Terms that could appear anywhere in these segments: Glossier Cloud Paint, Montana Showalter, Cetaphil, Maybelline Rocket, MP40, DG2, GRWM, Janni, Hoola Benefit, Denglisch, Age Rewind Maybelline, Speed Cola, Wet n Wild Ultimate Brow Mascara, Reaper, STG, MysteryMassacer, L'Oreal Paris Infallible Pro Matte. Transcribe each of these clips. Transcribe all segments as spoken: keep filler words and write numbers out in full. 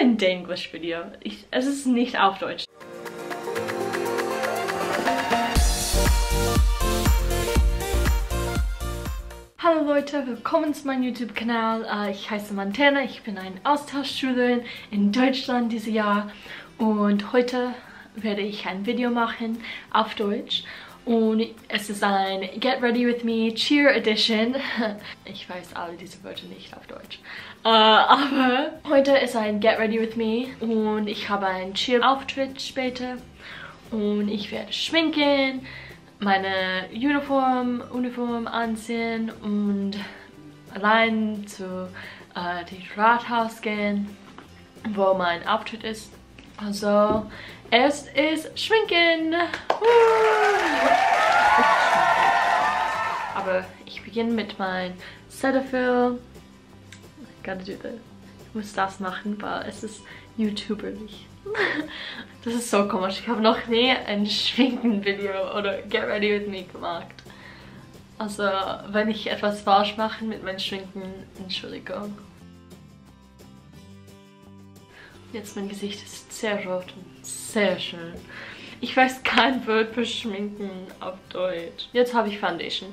ein English video. Ich, es ist nicht auf Deutsch. Hallo Leute, willkommen zu meinem YouTube-Kanal. Ich heiße Montana, ich bin eine Austauschschülerin in Deutschland dieses Jahr und heute werde ich ein Video machen auf Deutsch. Und es ist ein Get Ready With Me Cheer Edition. Ich weiß alle diese Wörter nicht auf Deutsch. Uh, aber heute ist ein Get Ready With Me und ich habe einen Cheer-Auftritt später. Und ich werde schminken, meine Uniform, Uniform anziehen und allein zu uh, dem Rathaus gehen, wo mein Auftritt ist. Also, es ist Schminken! Aber ich beginne mit meinem Cetaphil. I gotta do that. Ich muss das machen, weil es ist YouTuberlich. Das ist so komisch. Ich habe noch nie ein Schminken-Video oder Get Ready With Me gemacht. Also, wenn ich etwas falsch mache mit meinem Schminken, Entschuldigung. Jetzt mein Gesicht ist sehr rot und sehr schön. Ich weiß kein Wort für Schminken auf Deutsch. Jetzt habe ich Foundation.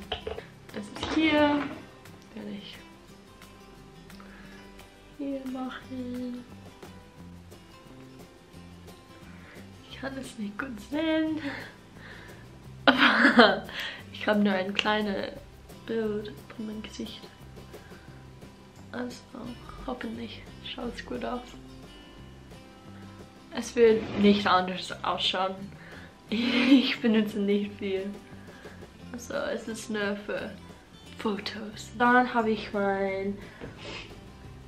Das ist hier. Werde ich hier machen. Ich kann es nicht gut sehen. Aber ich habe nur ein kleines Bild von meinem Gesicht. Also hoffentlich schaut es gut aus. Es wird nicht anders ausschauen. Ich benutze nicht viel. Also es ist nur für Fotos. Dann habe ich mein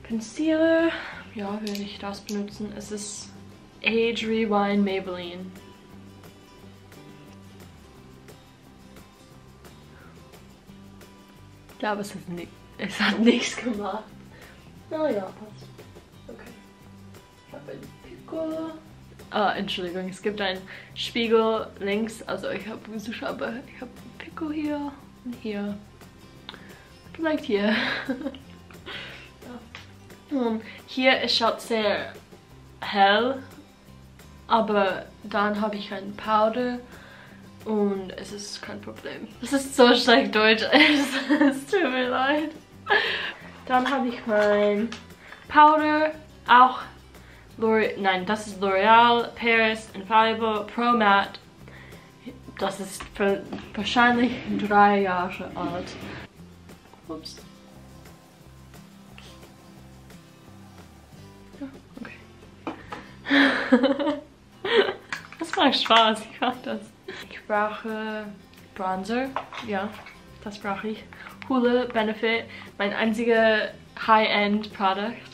Concealer. Ja, werde ich das benutzen. Es ist Age Rewind Maybelline. Ich glaube, es hat, nicht, es hat nichts gemacht. Na ja, passt. Okay. Ich habe einen Pickel. Ah, Entschuldigung, es gibt einen Spiegel links. Also ich habe gesucht, aber ich habe einen Pickel hier und hier. Vielleicht hier. Ja. Und hier, es schaut sehr hell. Aber dann habe ich einen Powder. Und es ist kein Problem. Das ist so schlecht Deutsch. Es tut mir leid. Dann habe ich meinen Powder. Auch Nein, das ist L'Oreal Paris Infallible Pro Matte. Das ist für wahrscheinlich drei Jahre alt. Ups. Ja, okay. Das macht Spaß, ich mag das. Ich brauche Bronzer. Ja, das brauche ich. Hoola Benefit, mein einziger High-End-Produkt.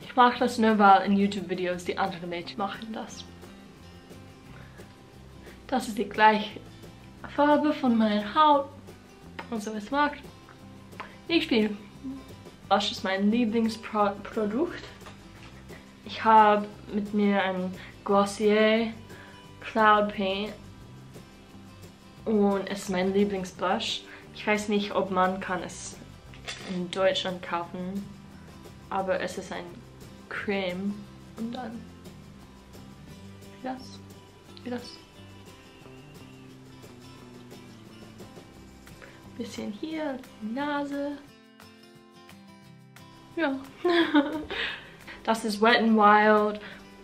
Ich mache das nur, weil in YouTube-Videos die anderen Mädchen machen das. Das ist die gleiche Farbe von meiner Haut. Also es mag nicht viel. Das ist mein Lieblingsprodukt. Ich habe mit mir ein Glossier Cloud Paint. Und es ist mein Lieblingsblush. Ich weiß nicht, ob man kann es in Deutschland kaufen. Aber es ist ein Creme und dann wie das, wie das, ein bisschen hier, Nase, ja. Das ist Wet n Wild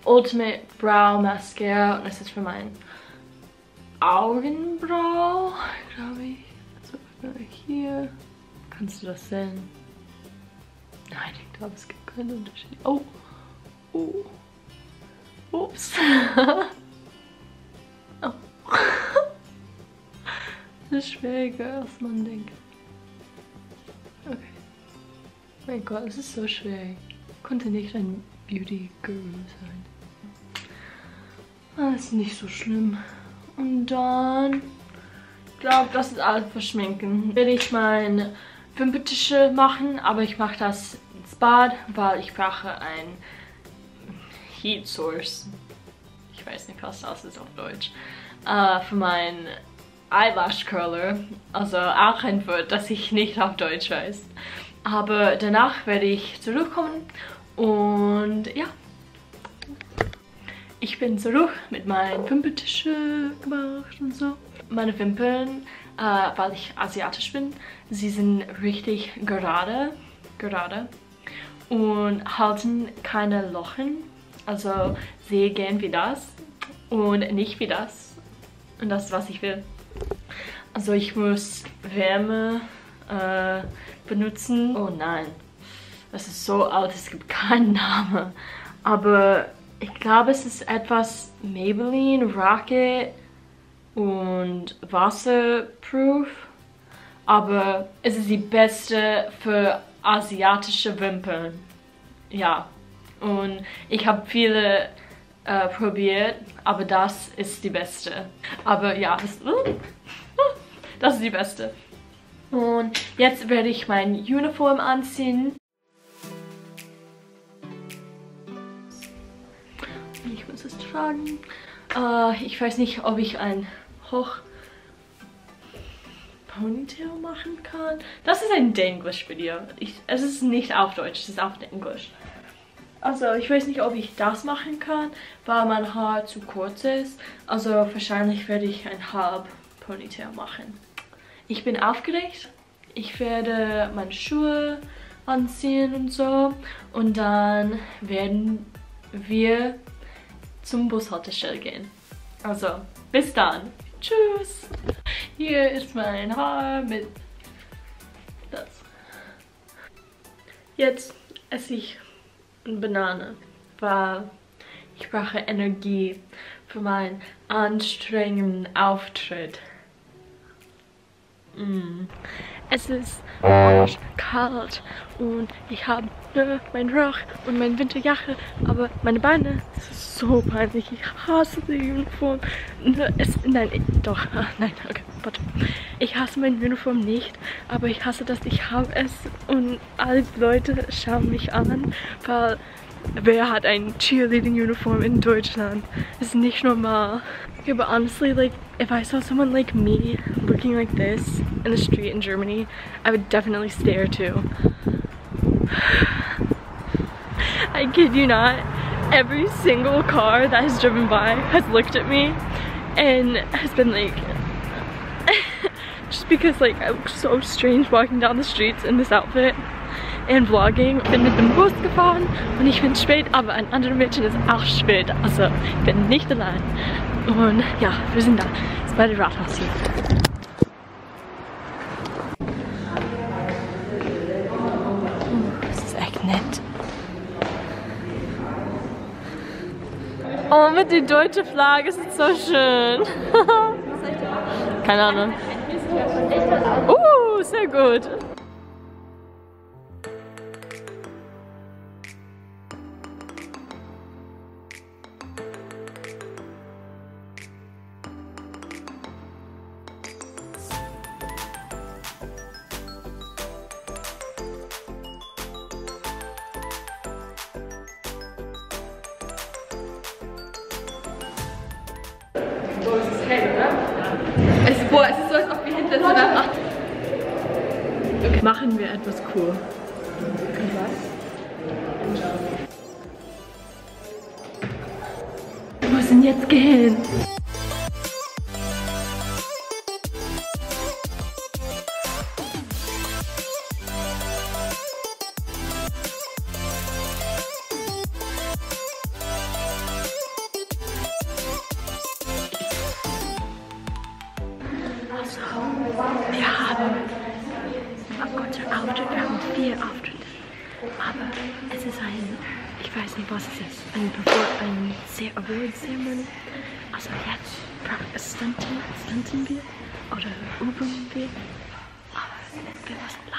Ultimate Brow Mascara und das ist für meinen Augenbrau, glaube ich. Also hier, kannst du das sehen? Nein, ich glaube, es gibt keinen Unterschied. Oh! Oh! Ups! Oh. Das ist schwieriger, als man denkt. Okay. Mein Gott, es ist so schwer. Ich konnte nicht ein Beauty-Guru sein. Das ist nicht so schlimm. Und dann... Ich glaube, das ist alles für Schminken. Will ich mein... Fünftische machen, aber ich mache das ins Bad, weil ich brauche ein Heat Source. Ich weiß nicht, was das ist auf Deutsch. Äh, für mein Eyelash Curler, also auch ein Wort, das ich nicht auf Deutsch weiß. Aber danach werde ich zurückkommen und ja. Ich bin zurück mit meinen Wimperntusche gemacht und so. Meine Wimpern, äh, weil ich asiatisch bin, sie sind richtig gerade, gerade und halten keine Lochen. Also sehe gern wie das und nicht wie das. Und das ist, was ich will. Also ich muss Wärme äh, benutzen. Oh nein, das ist so alt, es gibt keinen Namen. Aber ich glaube, es ist etwas Maybelline, Rocket und Wasserproof. Aber es ist die beste für asiatische Wimpern. Ja, und ich habe viele äh, probiert, aber das ist die beste. Aber ja, das, uh, das ist die beste. Und jetzt werde ich mein Uniform anziehen. Ich muss es tragen. Uh, ich weiß nicht, ob ich ein Hoch-Ponytail machen kann. Das ist ein Denglisch-Video. Es ist nicht auf Deutsch, es ist auf Englisch. Also ich weiß nicht, ob ich das machen kann, weil mein Haar zu kurz ist. Also wahrscheinlich werde ich ein Halb-Ponytail machen. Ich bin aufgeregt. Ich werde meine Schuhe anziehen und so. Und dann werden wir zum Bushaltestelle gehen. Also, bis dann. Tschüss. Hier ist mein Haar mit das. Jetzt esse ich eine Banane, weil ich brauche Energie für meinen anstrengenden Auftritt. Mm. Es ist orange kalt und ich habe nur meinen Rock und meine Winterjacke, aber meine Beine, das ist so peinlich, ich hasse die Uniform. Es, nein, doch, nein, okay, warte. Ich hasse meine Uniform nicht, aber ich hasse das, ich habe es und alle Leute schauen mich an, weil wer hat eine Cheerleading-Uniform in Deutschland? Das ist nicht normal. Okay, but honestly, like, if I saw someone like me looking like this in the street in Germany, I would definitely stare too. I kid you not, every single car that has driven by has looked at me and has been like, just because like I look so strange walking down the streets in this outfit and vlogging. Ich bin mit dem Bus gefahren und ich bin spät, aber ein anderes Mädchen ist auch spät, also ich bin nicht allein. Und ja, wir sind da. Das ist bei dem Rathaus hier. Das ist echt nett. Oh, mit der deutschen Flagge, es ist so schön. Keine Ahnung. Uh, sehr gut. So, es ist hell, oder? Es, boah, es ist so, als ob wir hinter so nach acht. Okay. Machen wir etwas cool. Okay. Was? Wir müssen jetzt gehen. Wir haben unser Outfit, wir haben vier Outfits, aber es ist ein, ich weiß nicht was es ist, ein Award-Ceremony. Also jetzt stunten, stunten wir oder üben wir, aber wir lassen